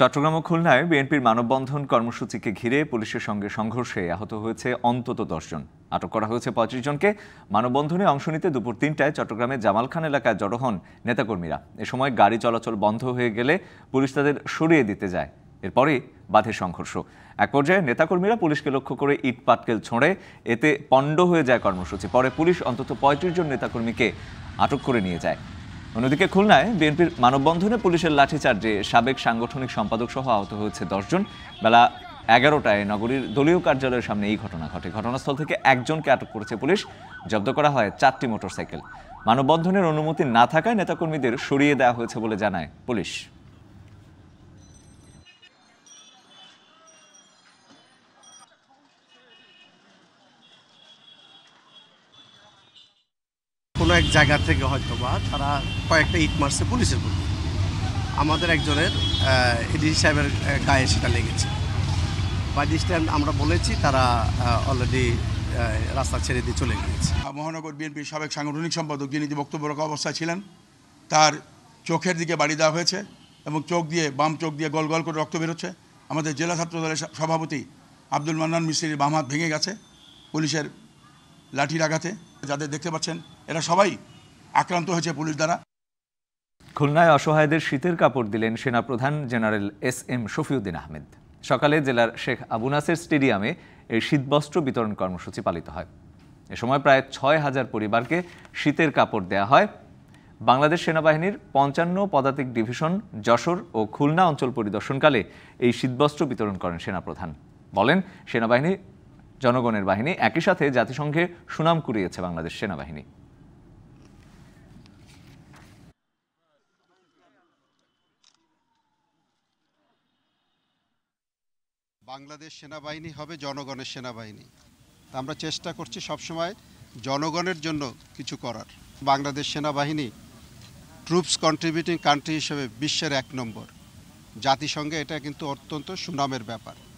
চট্টগ্রাম ও খুলনায় বিএনপির মানববন্ধন কর্মসূচিকে ঘিরে পুলিশের সঙ্গে সংঘর্ষে আহত হয়েছে অন্তত 10 জন। আটক করা হয়েছে 25 জনকে। মানববন্ধনে অংশ নিতে দুপুর ৩টায় চট্টগ্রামে জামাল খান এলাকায় জড়ো হন নেতাকর্মীরা। এ সময় গাড়ি চলাচল বন্ধ হয়ে গেলে পুলিশ তাদের সরিয়ে দিতে যায়। এরপরই বাধে সংঘর্ষ। এক পর্যায়ে নেতাকর্মীরা পুলিশকে লক্ষ্য করে ইট পাটকেল ছোঁড়ে, এতে পণ্ড হয়ে যায় কর্মসূচি। পরে পুলিশ অন্তত ৩৫ জন নেতাকর্মীকে আটক করে নিয়ে যায়। অন্যদিকে খুলনায় বিএনপির মানববন্ধনে পুলিশের লাঠিচার্জে সাবেক সাংগঠনিক সম্পাদক সহ আহত হয়েছে 10 জন। বেলা 11টায় নগরীর দলীয় কার্যালয়ের সামনে এই ঘটনা ঘটে। ঘটনাস্থল থেকে একজনকে আটক করেছে পুলিশ। জব্দ করা হয় 4টি মোটরসাইকেল। মানববন্ধনের অনুমতি না থাকায় নেতাকর্মীদের সরিয়ে দেওয়া হয়েছে বলে জানায় পুলিশ। কোনো এক জায়গা থেকে হয়তো বা তারা কয়েকটা ইট মারছে পুলিশের প্রতি। আমাদের একজনের এডিসি সাহেবের গায়ে সেটা লেগেছে। বাই দিস টাইম আমরা বলেছি, তারা অলরেডি রাস্তা ছেড়ে দিয়ে চলে গিয়েছে। মহানগর বিএনপির সাবেক সাংগঠনিক সম্পাদক যিনি বক্তব্য রাখা অবস্থায় ছিলেন, তার চোখের দিকে বাড়ি দেওয়া হয়েছে এবং চোখ দিয়ে, বাম চোখ দিয়ে গল গল করে রক্ত বেরোচ্ছে। আমাদের জেলা ছাত্র দলের সভাপতি আব্দুল মান্নান মিস্ত্রির বাম হাত ভেঙে গেছে পুলিশের লাঠির আঘাতে। যাদের দেখতে পাচ্ছেন এরা সবাই আক্রান্ত হয়েছে পুলিশ দ্বারা। খুলনায় অসহায়দের শীতের কাপড় দিলেন সেনাপ্রধান general S M Shafiuddin Ahmed. সকালে জেলার শেখ আবুনাসির স্টেডিয়ামে এই শীতবস্ত্র বিতরণ কর্মসূচি পালিত হয়। এ সময় প্রায় ৬,০০০ পরিবারকে শীতের কাপড় দেয়া হয়। বাংলাদেশ সেনাবাহিনীর 55 পদাতিক ডিভিশন যশোর ও খুলনা অঞ্চল পরিদর্শনকালে এই শীতবস্ত্র বিতরণ করেন সেনাপ্রধান। বলেন, সেনাবাহিনী জনগণের বাহিনী, একই সাথে জাতিসংঘে সুনাম কুড়িয়েছে বাংলাদেশ সেনাবাহিনী। বাংলাদেশ সেনাবাহিনী হবে জনগণের সেনাবাহিনী। আমরা চেষ্টা করছি সবসময় জনগণের জন্য কিছু করার। বাংলাদেশ সেনাবাহিনী ট্রুপস কন্ট্রিবিউটিং কান্ট্রি হিসেবে বিশ্বের 1 নম্বর। জাতিসংঘে এটা কিন্তু অত্যন্ত সুনামের ব্যাপার।